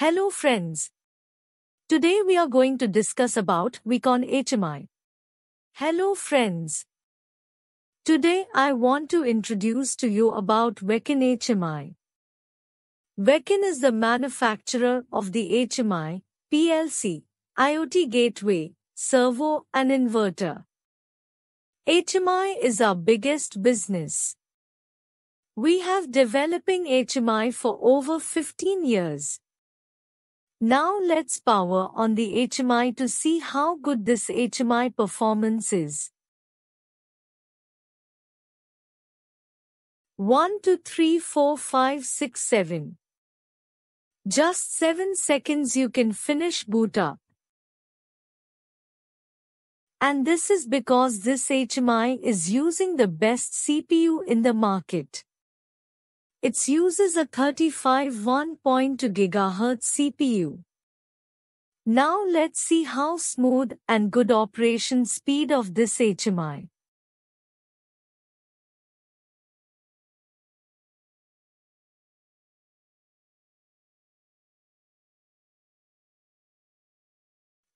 Hello friends. Today we are going to discuss about Wecon HMI. Hello friends. Today I want to introduce to you about Wecon HMI. Wecon is the manufacturer of the HMI, PLC, IoT Gateway, Servo and Inverter. HMI is our biggest business. We have developing HMI for over 15 years. Now let's power on the HMI to see how good this HMI performance is. 1, 2, 3, 4, 5, 6, 7. Just 7 seconds you can finish boot up. And this is because this HMI is using the best CPU in the market. It uses a 35 1.2 GHz CPU. Now let's see how smooth and good operation speed of this HMI.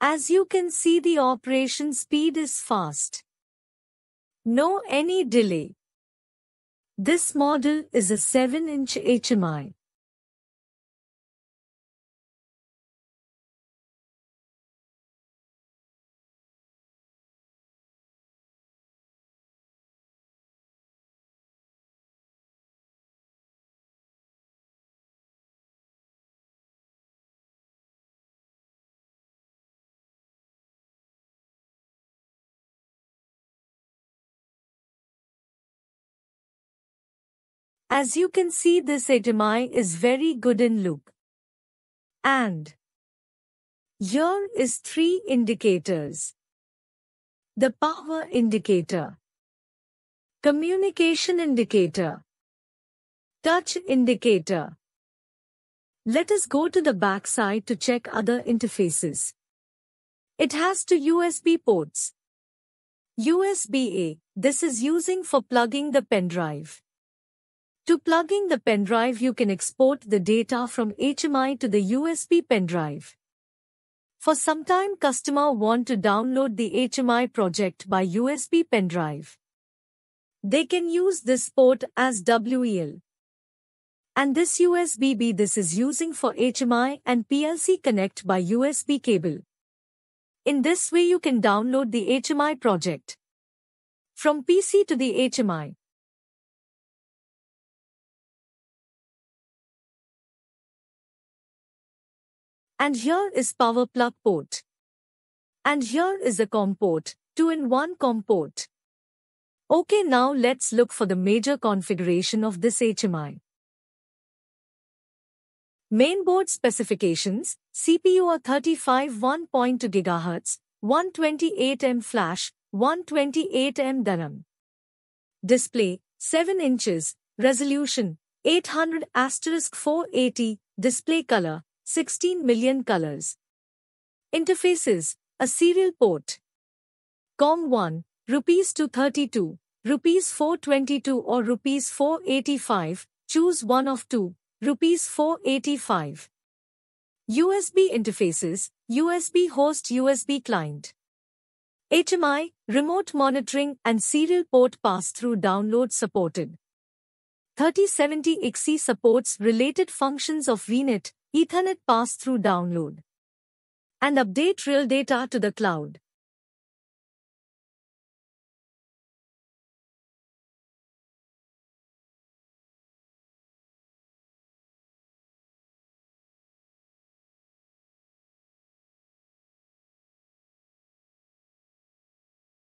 As you can see, the operation speed is fast. No any delay. This model is a 7-inch HMI. As you can see, this HMI is very good in loop. And here is 3 indicators. The power indicator, communication indicator, touch indicator. Let us go to the back side to check other interfaces. It has 2 USB ports. USB-A, this is using for plugging the pen drive. To plugging the pen drive, you can export the data from HMI to the USB pen drive. For some time, customer want to download the HMI project by USB pen drive. They can use this port as WEL. And this USB-B, this is using for HMI and PLC connect by USB cable. In this way, you can download the HMI project from PC to the HMI. And here is power plug port. And here is a COM port, 2-in-1 COM port. Okay, now let's look for the major configuration of this HMI. Mainboard specifications, CPU are 35 1.2 GHz, 128M flash, 128M DRAM. Display, 7 inches, resolution, 800*480, display color, 16 million colors. Interfaces, a serial port. COM 1, rupees 232, rupees 422 or rupees 485, choose one of 2, rupees 485. USB interfaces, USB host, USB client. HMI, remote monitoring and serial port pass-through download supported. 3070 XE supports related functions of VNet, Ethernet pass-through download, and update real data to the cloud.